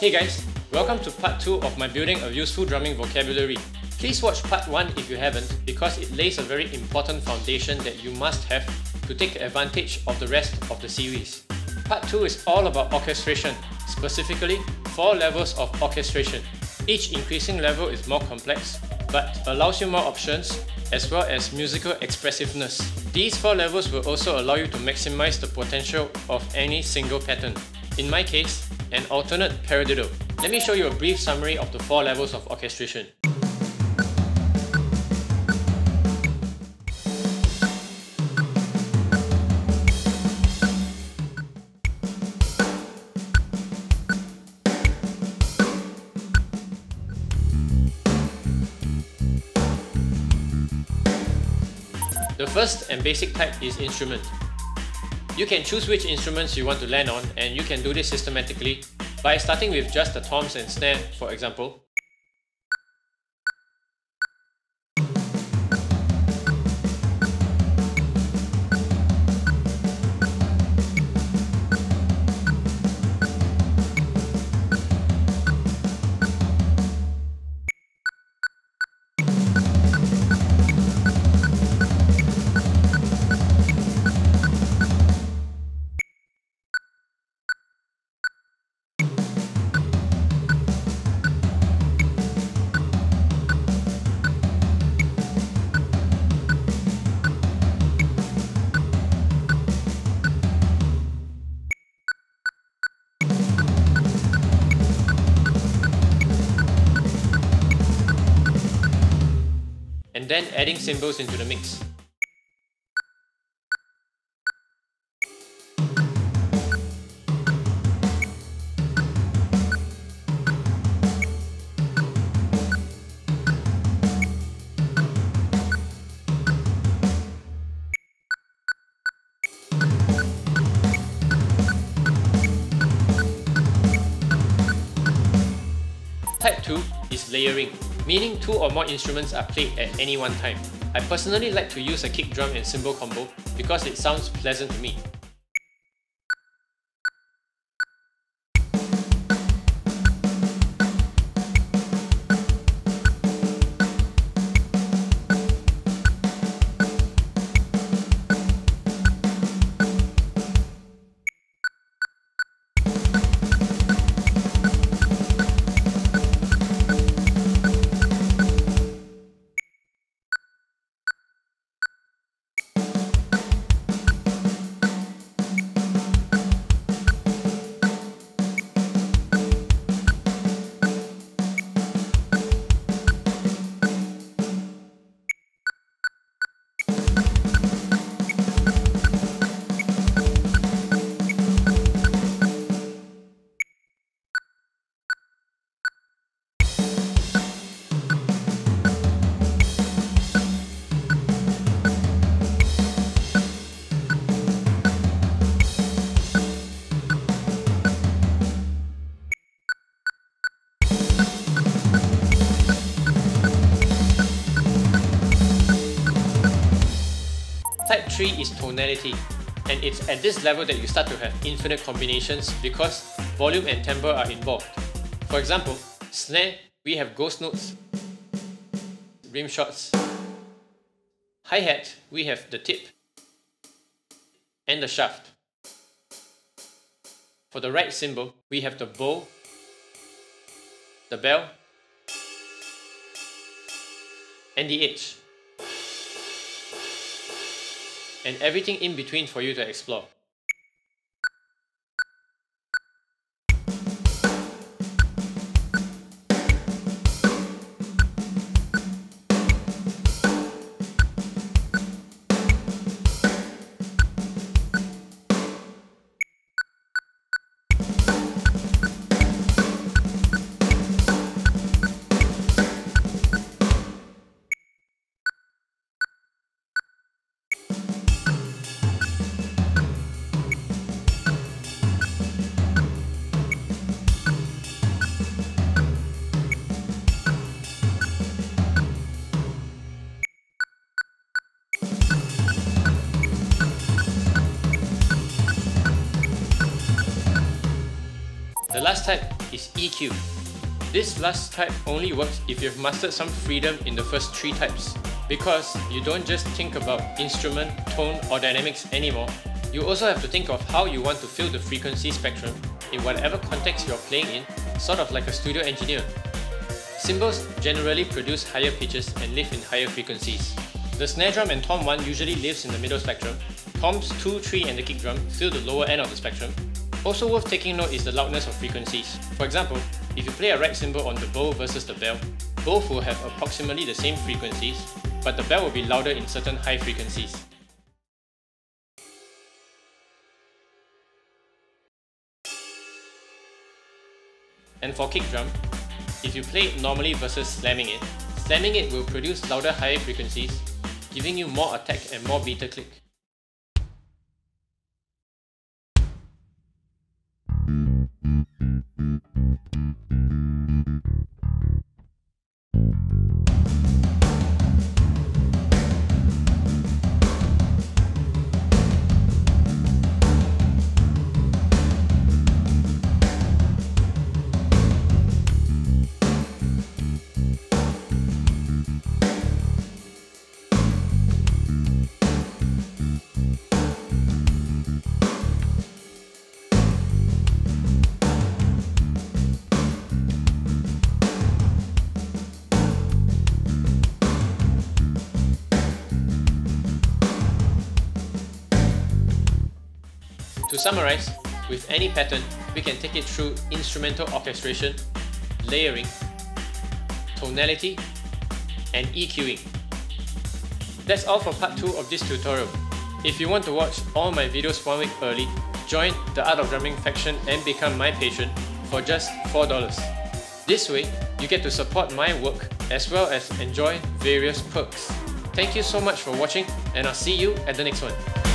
Hey guys, welcome to part 2 of my Building a Useful Drumming Vocabulary. Please watch part 1 if you haven't, because it lays a very important foundation that you must have to take advantage of the rest of the series. Part 2 is all about orchestration, specifically 4 levels of orchestration. Each increasing level is more complex, but allows you more options as well as musical expressiveness. These 4 levels will also allow you to maximize the potential of any single pattern. In my case, an alternate paradiddle. Let me show you a brief summary of the 4 levels of orchestration. The first and basic type is instrument. You can choose which instruments you want to land on, and you can do this systematically by starting with just the toms and snare, for example. And then adding cymbals into the mix. Type 2 is layering, meaning 2 or more instruments are played at any one time. I personally like to use a kick drum and cymbal combo because it sounds pleasant to me. Type 3 is tonality, and it's at this level that you start to have infinite combinations because volume and timbre are involved. For example, snare, we have ghost notes, rim shots. Hi-hat, we have the tip and the shaft. For the right cymbal, we have the bow, the bell, and the edge, and everything in between for you to explore. The last type is EQ. This last type only works if you've mastered some freedom in the first three types, because you don't just think about instrument, tone or dynamics anymore. You also have to think of how you want to fill the frequency spectrum in whatever context you're playing in, sort of like a studio engineer. Cymbals generally produce higher pitches and live in higher frequencies. The snare drum and tom 1 usually lives in the middle spectrum, toms 2, 3 and the kick drum fill the lower end of the spectrum. Also worth taking note is the loudness of frequencies. For example, if you play a rack cymbal on the bow versus the bell, both will have approximately the same frequencies, but the bell will be louder in certain high frequencies. And for kick drum, if you play it normally versus slamming it will produce louder higher frequencies, giving you more attack and more beta click. To summarize, with any pattern, we can take it through instrumental orchestration, layering, tonality, and EQing. That's all for part 2 of this tutorial. If you want to watch all my videos 1 week early, join the Art of Drumming faction and become my patron for just $4. This way, you get to support my work as well as enjoy various perks. Thank you so much for watching, and I'll see you at the next one.